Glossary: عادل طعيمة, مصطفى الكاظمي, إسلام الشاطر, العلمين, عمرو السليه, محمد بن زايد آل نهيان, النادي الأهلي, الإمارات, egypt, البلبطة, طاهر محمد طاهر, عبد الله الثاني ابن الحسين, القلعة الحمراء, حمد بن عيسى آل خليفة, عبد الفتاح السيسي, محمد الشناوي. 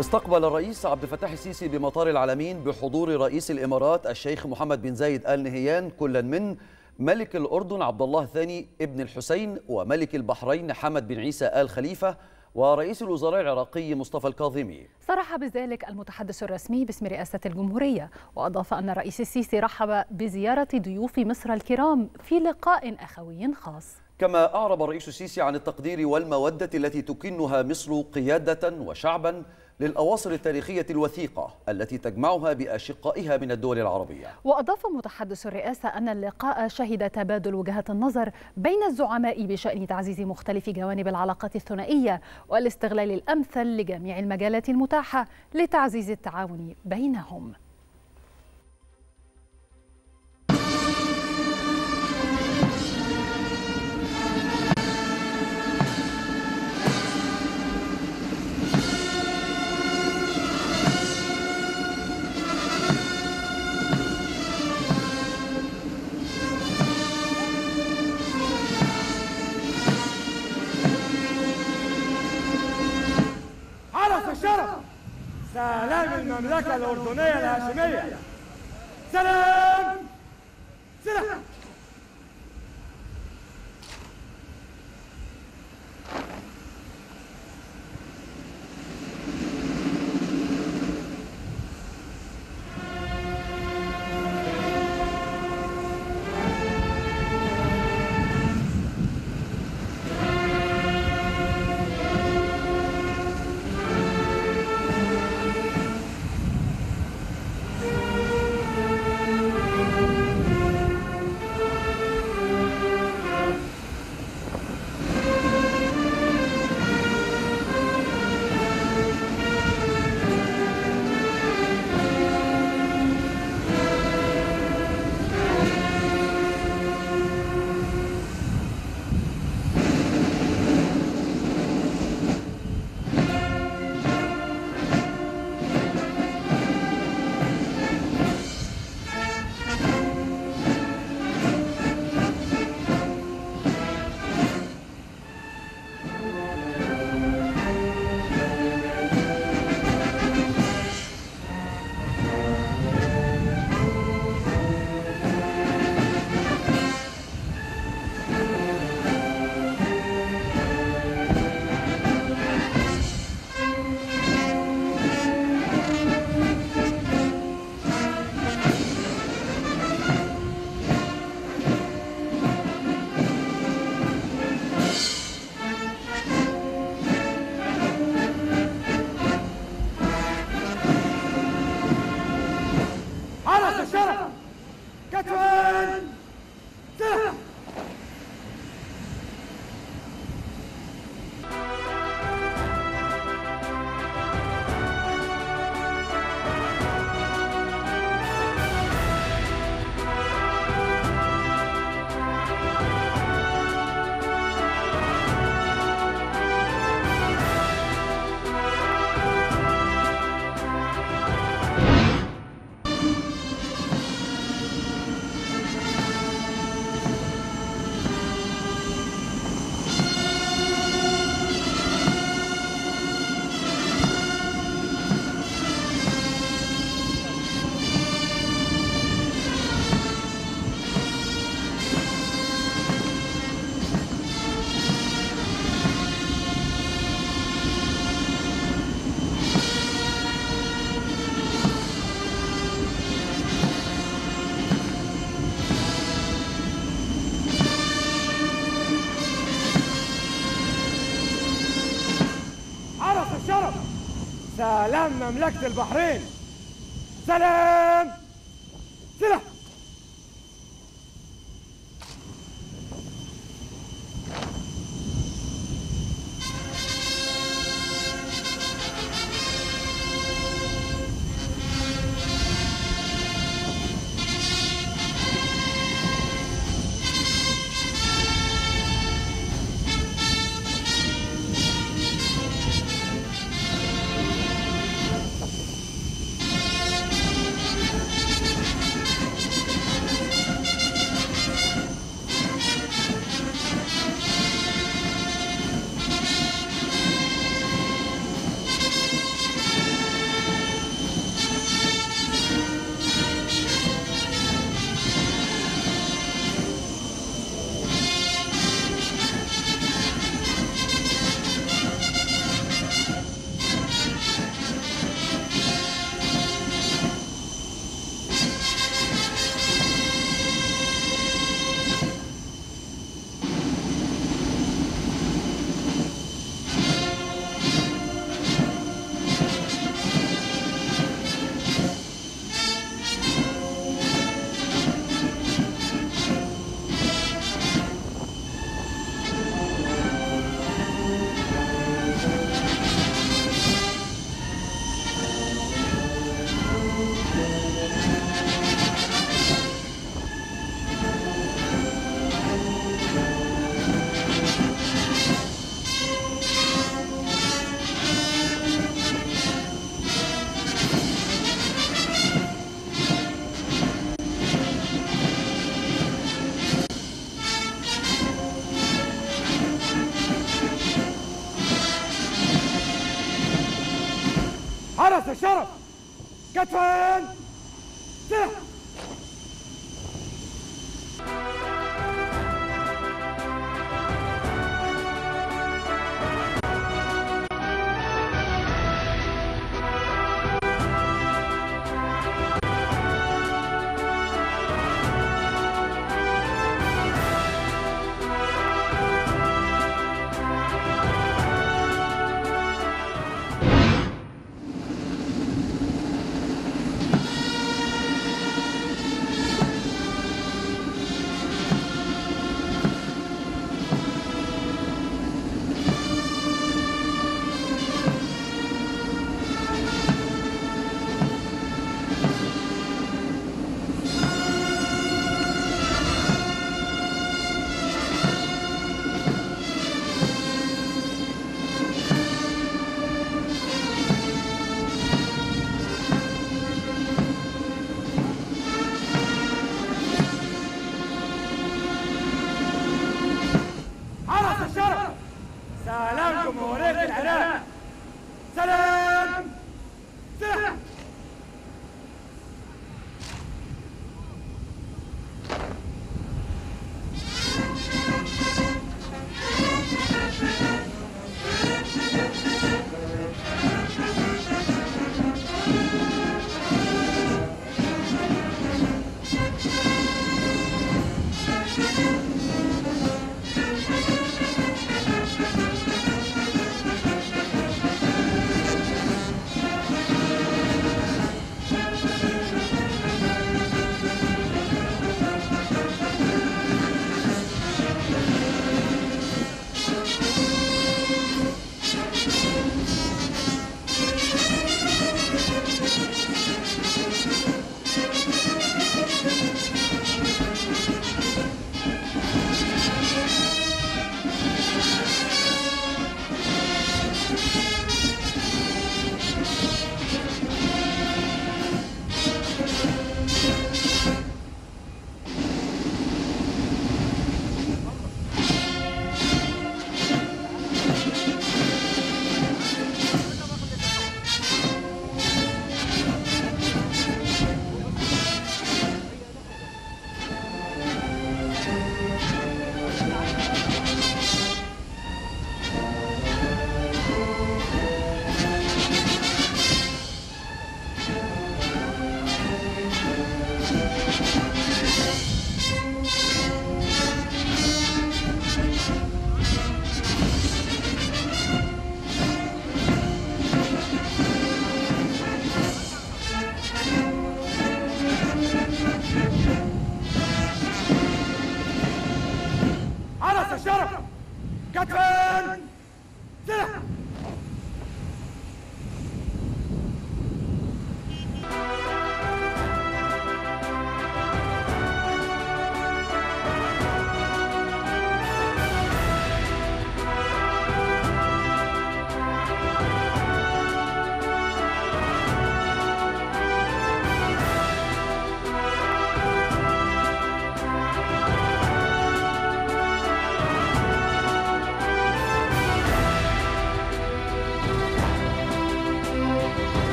استقبل الرئيس عبد الفتاح السيسي بمطار العلمين بحضور رئيس الإمارات الشيخ محمد بن زايد آل نهيان كلا من ملك الأردن عبد الله الثاني ابن الحسين وملك البحرين حمد بن عيسى آل خليفة ورئيس الوزراء العراقي مصطفى الكاظمي. صرح بذلك المتحدث الرسمي باسم رئاسة الجمهورية، وأضاف أن الرئيس السيسي رحب بزيارة ضيوف مصر الكرام في لقاء أخوي خاص. كما أعرب الرئيس السيسي عن التقدير والمودة التي تكنها مصر قيادة وشعبا للأواصر التاريخية الوثيقة التي تجمعها بأشقائها من الدول العربية. وأضاف متحدث الرئاسة أن اللقاء شهد تبادل وجهات النظر بين الزعماء بشأن تعزيز مختلف جوانب العلاقات الثنائية والاستغلال الأمثل لجميع المجالات المتاحة لتعزيز التعاون بينهم. سلام المملكة الأردنية الهاشمية. سلام سلام. سلام مملكة البحرين. سلام سلام. حرس الشرف كتفين سلاح.